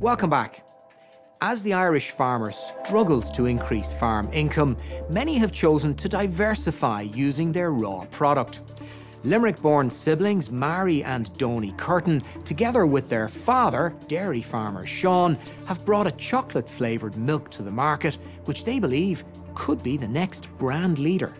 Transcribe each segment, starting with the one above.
Welcome back. As the Irish farmer struggles to increase farm income, many have chosen to diversify using their raw product. Limerick-born siblings Mary and Donny Curtin, together with their father, dairy farmer Sean, have brought a chocolate-flavoured milk to the market, which they believe could be the next brand leader.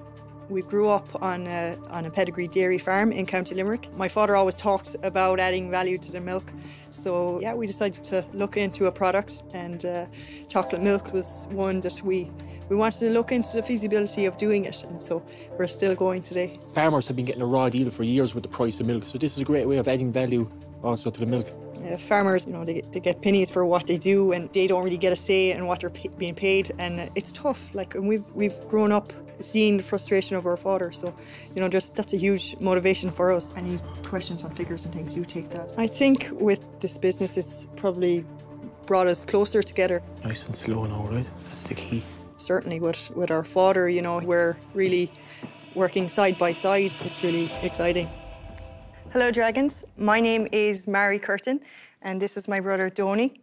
We grew up on a pedigree dairy farm in County Limerick. My father always talked about adding value to the milk. So yeah, we decided to look into a product, and chocolate milk was one that we wanted to look into the feasibility of doing it, and so we're still going today. Farmers have been getting a raw deal for years with the price of milk, so this is a great way of adding value also to the milk. Farmers, you know, they get pennies for what they do, and they don't really get a say in what they're being paid, and it's tough. Like, and we've grown up seeing the frustration of our father, so you know, just that's a huge motivation for us. Any questions on figures and things, you take that. I think with this business, it's probably brought us closer together. Nice and slow now, right? That's the key. Certainly, with our father, you know, we're really working side by side. It's really exciting. Hello, Dragons. My name is Mary Curtin, and this is my brother, Donny.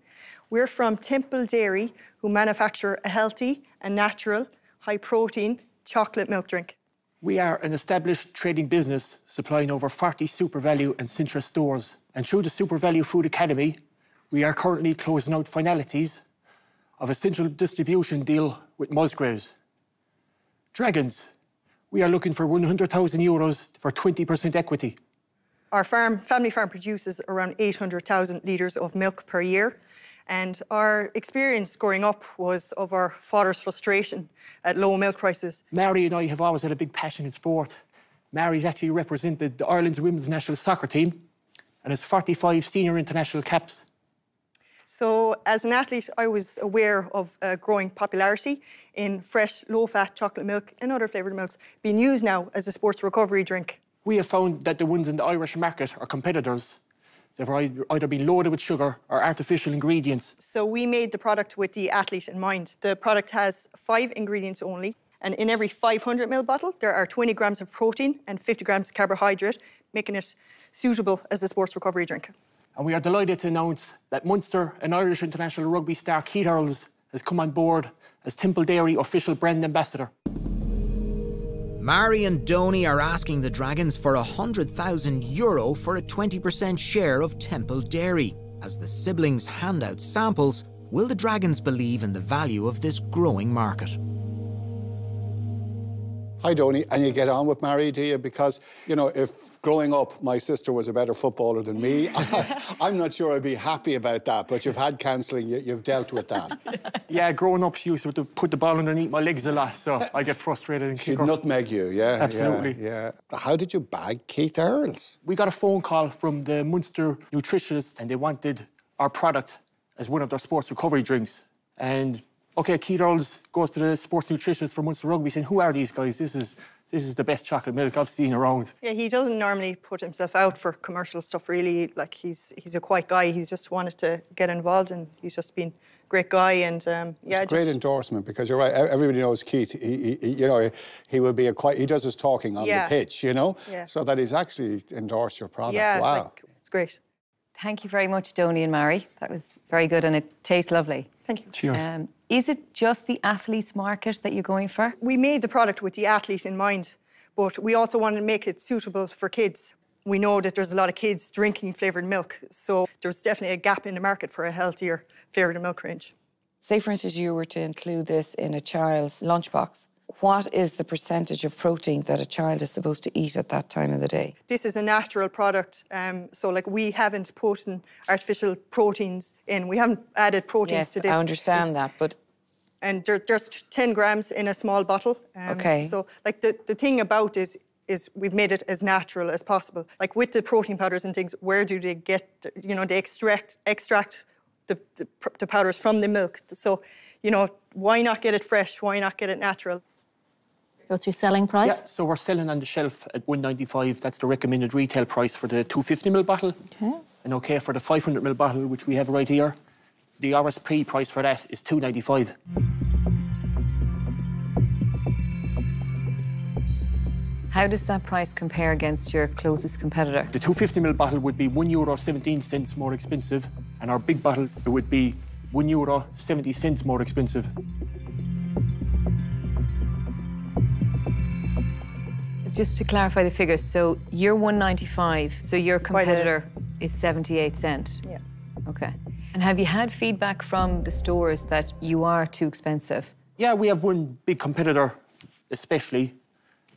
We're from Temple Dairy, who manufacture a healthy and natural, high-protein chocolate milk drink. We are an established trading business supplying over 40 Super Value and Centra stores. And through the Super Value Food Academy, we are currently closing out finalities of a central distribution deal with Musgraves. Dragons, we are looking for €100,000 for 20% equity. Our farm, family farm, produces around 800,000 litres of milk per year, and our experience growing up was of our father's frustration at low milk prices. Mary and I have always had a big passion in sport. Mary's actually represented Ireland's women's national soccer team and has 45 senior international caps. So as an athlete, I was aware of growing popularity in fresh, low-fat chocolate milk and other flavoured milks being used now as a sports recovery drink. We have found that the ones in the Irish market are competitors. They've either been loaded with sugar or artificial ingredients. So we made the product with the athlete in mind. The product has 5 ingredients only, and in every 500ml bottle, there are 20 grams of protein and 50 grams of carbohydrate, making it suitable as a sports recovery drink. And we are delighted to announce that Munster and Irish international rugby star Keith Earls has come on board as Temple Dairy official brand ambassador. Mary and Donny are asking the Dragons for €100,000 for a 20% share of Temple Dairy. As the siblings hand out samples, will the Dragons believe in the value of this growing market? Hi, Donny, and you get on with Mary, do you? Because, you know, if growing up my sister was a better footballer than me, I'm not sure I'd be happy about that, but you've had counselling, you've dealt with that. Yeah, growing up, she used to put the ball underneath my legs a lot, so I get frustrated and kick her. She'd nutmeg you, yeah. Absolutely. Yeah, yeah. How did you bag Keith Earls? We got a phone call from the Munster nutritionist, and they wanted our product as one of their sports recovery drinks. And, OK, Keith Earls goes to the sports nutritionist for Munster Rugby saying, who are these guys? This is the best chocolate milk I've seen around. Yeah, he doesn't normally put himself out for commercial stuff, really. Like, he's a quiet guy. He's just wanted to get involved, and he's just been a great guy. And, yeah, it's a great endorsement, because you're right. Everybody knows Keith. He you know, he will be a quiet... He does his talking on the pitch, you know? Yeah. So that he's actually endorsed your product. Yeah, wow. Like, it's great. Thank you very much, Donny and Mary. That was very good, and it tastes lovely. Thank you. Cheers. Is it just the athletes' market that you're going for? We made the product with the athlete in mind, but we also wanted to make it suitable for kids. We know that there's a lot of kids drinking flavoured milk, so there's definitely a gap in the market for a healthier flavoured milk range. Say, for instance, you were to include this in a child's lunchbox. What is the percentage of protein that a child is supposed to eat at that time of the day? This is a natural product, so like, we haven't put in artificial proteins in. We haven't added proteins to this. Yes, I understand that, but... And there's 10 grams in a small bottle. OK. So, like, the thing about this is we've made it as natural as possible. Like, with the protein powders and things, where do they get... You know, they extract the powders from the milk. So, you know, why not get it fresh? Why not get it natural? What's your selling price? Yeah, so we're selling on the shelf at €1.95. That's the recommended retail price for the 250ml bottle. Okay. And OK, for the 500ml bottle, which we have right here, the RSP price for that is €2.95. How does that price compare against your closest competitor? The 250ml bottle would be €1.17 more expensive, and our big bottle, it would be €1.70 more expensive. Just to clarify the figures, so you're 1.95, so your competitor is 78 cents. Yeah. Okay. And have you had feedback from the stores that you are too expensive? Yeah, we have one big competitor, especially,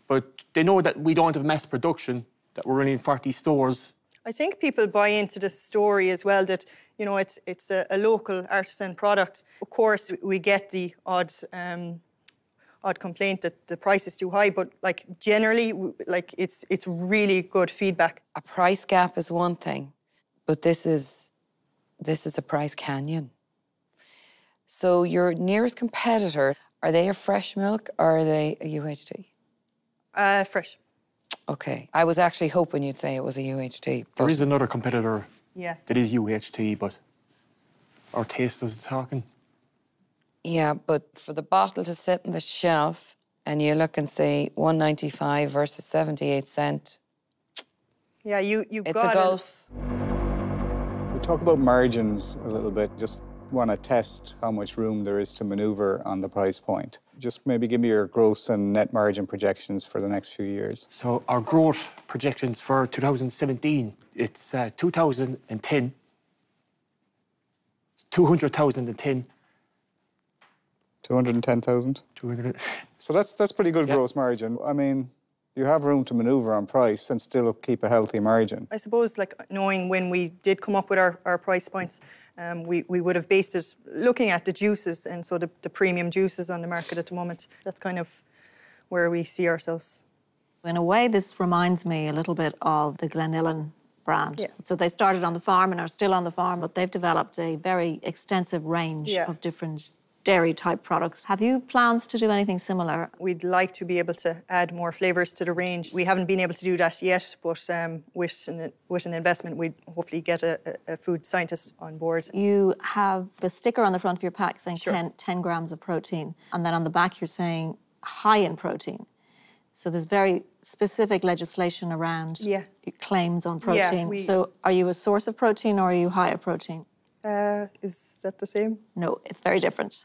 but they know that we don't have mass production, that we're only in 40 stores. I think people buy into the story as well that, you know, it's a local artisan product. Of course, we get the odd complaint that the price is too high, but like generally, like it's really good feedback. A price gap is one thing, but this is a price canyon. So your nearest competitor, are they a fresh milk or are they a UHT? Fresh. Okay, I was actually hoping you'd say it was a UHT. But... there is another competitor. Yeah. That is UHT, but our taste isn't talking. Yeah, but for the bottle to sit on the shelf and you look and say 1.95 versus 78 cents. Yeah, it's got a gulf. We talk about margins a little bit. Just want to test how much room there is to manoeuvre on the price point. Just maybe give me your gross and net margin projections for the next few years. So our growth projections for 2017, it's 2,010, 200,010. 210,000? 200. So that's pretty good, yeah. Gross margin. I mean, you have room to manoeuvre on price and still keep a healthy margin. I suppose, like, knowing when we did come up with our price points, we would have based it looking at the juices, and so the premium juices on the market at the moment. That's kind of where we see ourselves. In a way, this reminds me a little bit of the Glenallan brand. Yeah. So they started on the farm and are still on the farm, but they've developed a very extensive range, yeah, of different dairy-type products. Have you plans to do anything similar? We'd like to be able to add more flavours to the range. We haven't been able to do that yet, but with an investment, we'd hopefully get a food scientist on board. You have a sticker on the front of your pack saying, sure, 10 grams of protein, and then on the back you're saying high in protein. So there's very specific legislation around, yeah, claims on protein. Yeah, so are you a source of protein or are you high of protein? Is that the same? No, it's very different.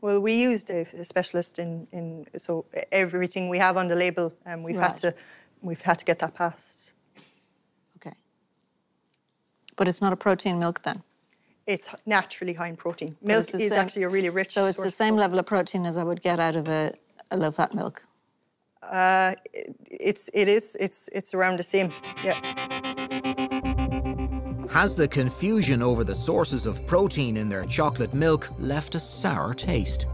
Well, we used a specialist in so everything we have on the label, and we've had to get that passed. Okay. But it's not a protein milk then? It's naturally high in protein. Milk is actually a really rich source. So it's the same level of protein as I would get out of a low-fat milk. It's around the same. Yeah. Has the confusion over the sources of protein in their chocolate milk left a sour taste?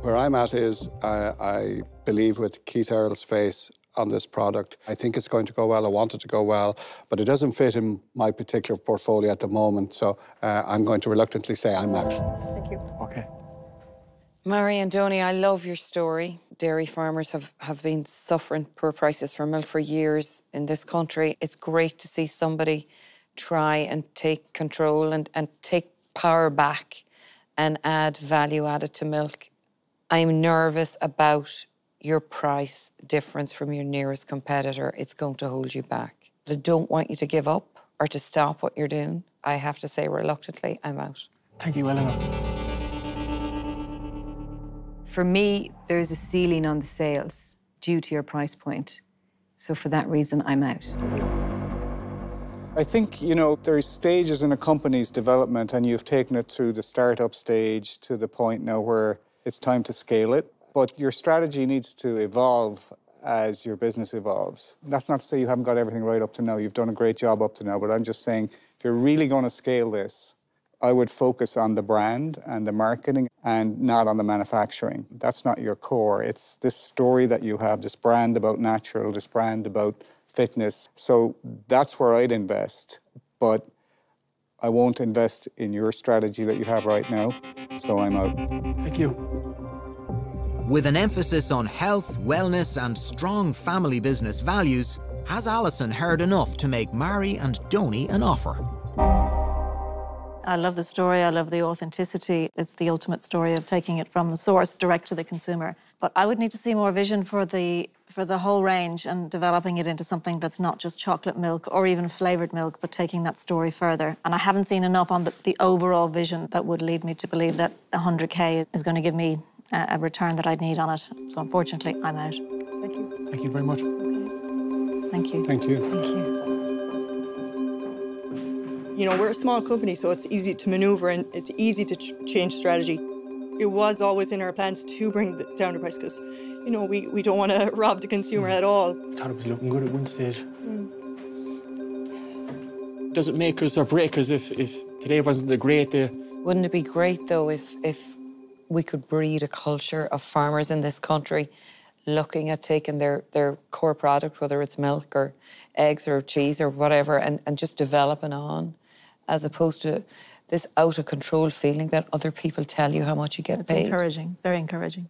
Where I'm at is, I believe with Keith Earls' face on this product, I think it's going to go well, I want it to go well, but it doesn't fit in my particular portfolio at the moment, so I'm going to reluctantly say I'm out. Thank you. Okay. Mary and Donny, I love your story. Dairy farmers have been suffering poor prices for milk for years in this country. It's great to see somebody try and take control and take power back and add value added to milk. I'm nervous about your price difference from your nearest competitor. It's going to hold you back. I don't want you to give up or to stop what you're doing. I have to say reluctantly, I'm out. Thank you, Eleanor. For me, there's a ceiling on the sales due to your price point. So for that reason, I'm out. I think, you know, there's stages in a company's development, and you've taken it through the startup stage to the point now where it's time to scale it. But your strategy needs to evolve as your business evolves. That's not to say you haven't got everything right up to now. You've done a great job up to now, but I'm just saying if you're really going to scale this, I would focus on the brand and the marketing and not on the manufacturing. That's not your core. It's this story that you have, this brand about natural, this brand about fitness. So that's where I'd invest, but I won't invest in your strategy that you have right now, so I'm out. Thank you. With an emphasis on health, wellness, and strong family business values, has Alison heard enough to make Mary and Donny an offer? I love the story, I love the authenticity. It's the ultimate story of taking it from the source direct to the consumer. But I would need to see more vision for the for the whole range and developing it into something that's not just chocolate milk or even flavoured milk, but taking that story further. And I haven't seen enough on the overall vision that would lead me to believe that 100K is going to give me a return that I'd need on it. So unfortunately, I'm out. Thank you. Thank you very much. Thank you. Thank you. Thank you. You know, we're a small company, so it's easy to manoeuvre and it's easy to change strategy. It was always in our plans to bring down the price because, you know, we don't want to rob the consumer at all. Thought it was looking good at one stage. Does it make us or break us if today wasn't a great day? Wouldn't it be great, though, if we could breed a culture of farmers in this country looking at taking their core product, whether it's milk or eggs or cheese or whatever, and just developing on, as opposed to this out-of-control feeling that other people tell you how much you get paid. It's encouraging. It's very encouraging.